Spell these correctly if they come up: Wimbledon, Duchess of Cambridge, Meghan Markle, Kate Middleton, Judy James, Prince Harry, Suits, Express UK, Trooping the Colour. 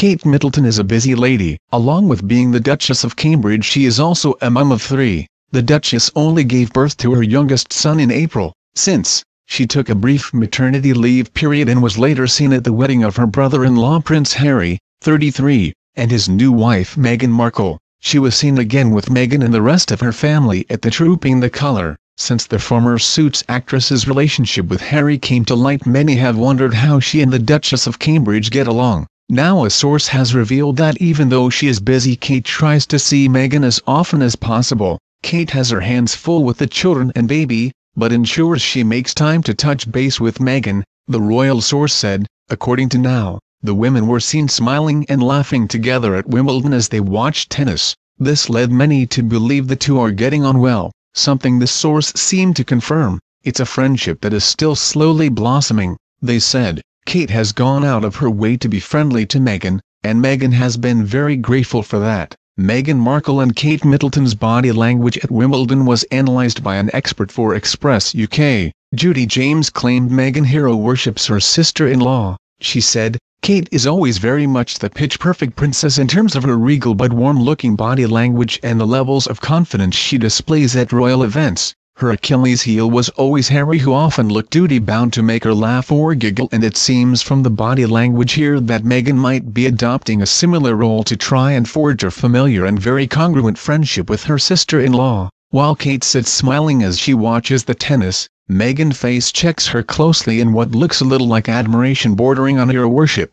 Kate Middleton is a busy lady. Along with being the Duchess of Cambridge, she is also a mum of three. The Duchess only gave birth to her youngest son in April, since she took a brief maternity leave period and was later seen at the wedding of her brother-in-law Prince Harry, 33, and his new wife Meghan Markle. She was seen again with Meghan and the rest of her family at the Trooping the Colour. Since the former Suits actress's relationship with Harry came to light, many have wondered how she and the Duchess of Cambridge get along. Now a source has revealed that even though she is busy, Kate tries to see Meghan as often as possible. Kate has her hands full with the children and baby, but ensures she makes time to touch base with Meghan, the royal source said. According to Now, the women were seen smiling and laughing together at Wimbledon as they watched tennis. This led many to believe the two are getting on well, something this source seemed to confirm. It's a friendship that is still slowly blossoming, they said. Kate has gone out of her way to be friendly to Meghan, and Meghan has been very grateful for that. Meghan Markle and Kate Middleton's body language at Wimbledon was analysed by an expert for Express UK. Judy James claimed Meghan hero worships her sister-in-law. She said, "Kate is always very much the pitch-perfect princess in terms of her regal but warm-looking body language and the levels of confidence she displays at royal events. Her Achilles heel was always Harry, who often looked duty-bound to make her laugh or giggle, and it seems from the body language here that Meghan might be adopting a similar role to try and forge a familiar and very congruent friendship with her sister-in-law." While Kate sits smiling as she watches the tennis, Meghan face checks her closely in what looks a little like admiration bordering on hero worship.